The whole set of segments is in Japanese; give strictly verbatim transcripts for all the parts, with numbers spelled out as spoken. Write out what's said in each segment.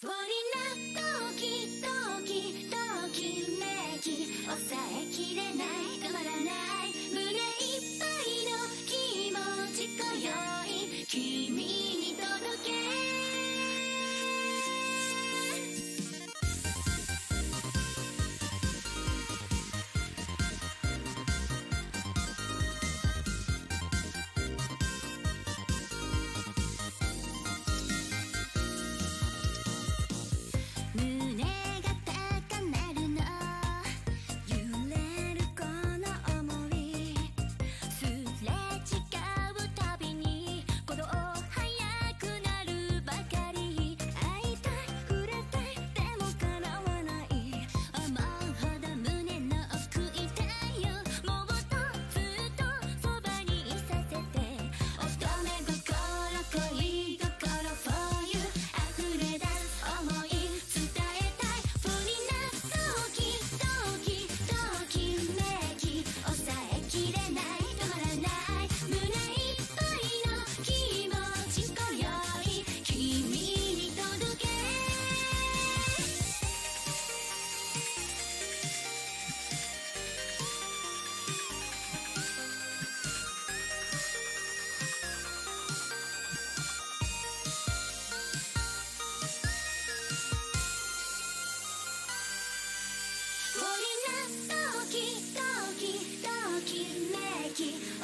不利なドキドキドキめき抑えきれない止まらない胸いっぱいの気持ち今宵君に届け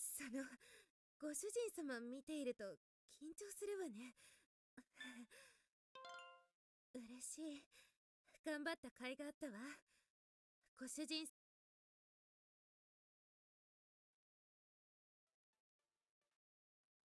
そのご主人様見ていると緊張するわね嬉しい頑張った甲斐があったわ。ご主人